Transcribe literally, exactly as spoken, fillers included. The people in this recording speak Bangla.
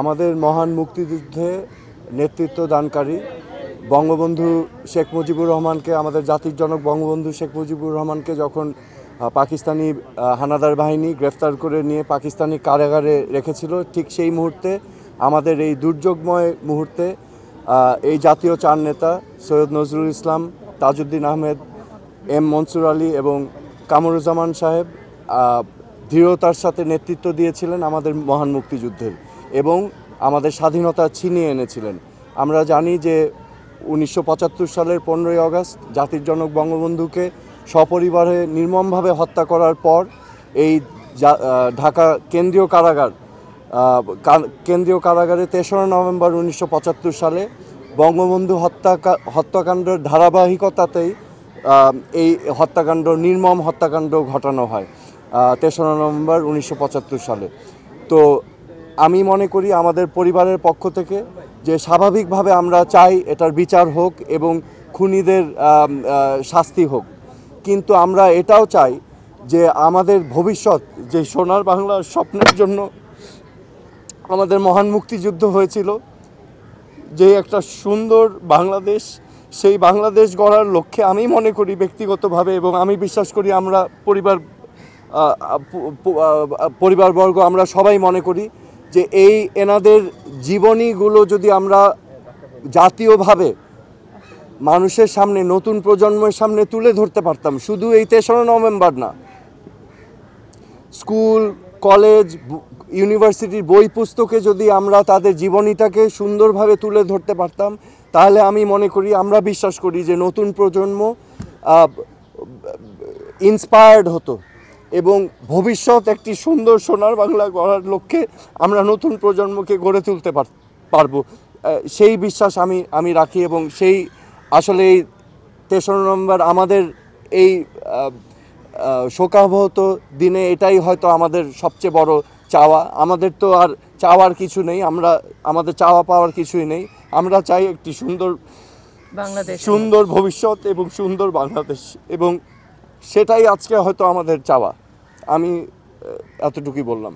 আমাদের মহান মুক্তিযুদ্ধে নেতৃত্ব দানকারী বঙ্গবন্ধু শেখ মুজিবুর রহমানকে, আমাদের জাতির জনক বঙ্গবন্ধু শেখ মুজিবুর রহমানকে যখন পাকিস্তানি হানাদার বাহিনী গ্রেফতার করে নিয়ে পাকিস্তানি কারাগারে রেখেছিল, ঠিক সেই মুহূর্তে আমাদের এই দুর্যোগময় মুহূর্তে এই জাতীয় চার নেতা সৈয়দ নজরুল ইসলাম, তাজউদ্দীন আহমেদ, এম মনসুর আলী এবং কামরুজ্জামান সাহেব দৃঢ়তার সাথে নেতৃত্ব দিয়েছিলেন আমাদের মহান মুক্তিযুদ্ধের এবং আমাদের স্বাধীনতা ছিনিয়ে এনেছিলেন। আমরা জানি যে উনিশশো পঁচাত্তর সালের পনেরোই আগস্ট জাতির জনক বঙ্গবন্ধুকে সপরিবারে নির্মমভাবে হত্যা করার পর এই ঢাকা কেন্দ্রীয় কারাগার কেন্দ্রীয় কারাগারে তেসরা নভেম্বর উনিশশো পঁচাত্তর সালে বঙ্গবন্ধু হত্যা হত্যাকাণ্ডের ধারাবাহিকতাতেই এই হত্যাকাণ্ড নির্মম হত্যাকাণ্ড ঘটানো হয় তেসরা নভেম্বর উনিশশো পঁচাত্তর সালে। তো আমি মনে করি আমাদের পরিবারের পক্ষ থেকে যে স্বাভাবিকভাবে আমরা চাই এটার বিচার হোক এবং খুনিদের শাস্তি হোক, কিন্তু আমরা এটাও চাই যে আমাদের ভবিষ্যৎ, যে সোনার বাংলার স্বপ্নের জন্য আমাদের মহান মুক্তিযুদ্ধ হয়েছিল, যে একটা সুন্দর বাংলাদেশ, সেই বাংলাদেশ গড়ার লক্ষ্যে আমি মনে করি ব্যক্তিগতভাবে এবং আমি বিশ্বাস করি আমরা পরিবার পরিবারবর্গ আমরা সবাই মনে করি যে এই এনাদের জীবনীগুলো যদি আমরা জাতীয়ভাবে মানুষের সামনে, নতুন প্রজন্মের সামনে তুলে ধরতে পারতাম, শুধু এই তেসরা নভেম্বর না, স্কুল কলেজ ইউনিভার্সিটির বই পুস্তকে যদি আমরা তাদের জীবনীটাকে সুন্দরভাবে তুলে ধরতে পারতাম, তাহলে আমি মনে করি, আমরা বিশ্বাস করি যে নতুন প্রজন্ম ইন্সপায়ার্ড হতো এবং ভবিষ্যৎ একটি সুন্দর সোনার বাংলা গড়ার লক্ষ্যে আমরা নতুন প্রজন্মকে গড়ে তুলতে পারবো, সেই বিশ্বাস আমি আমি রাখি। এবং সেই আসলে এই তেসরা নভেম্বর আমাদের এই শোকাবহত দিনে এটাই হয়তো আমাদের সবচেয়ে বড় চাওয়া। আমাদের তো আর চাওয়ার কিছু নেই, আমরা আমাদের চাওয়া পাওয়ার কিছুই নেই, আমরা চাই একটি সুন্দর বাংলাদেশ, সুন্দর ভবিষ্যৎ এবং সুন্দর বাংলাদেশ, এবং সেটাই আজকে হয়তো আমাদের চাওয়া। আমি এতটুকুই বললাম।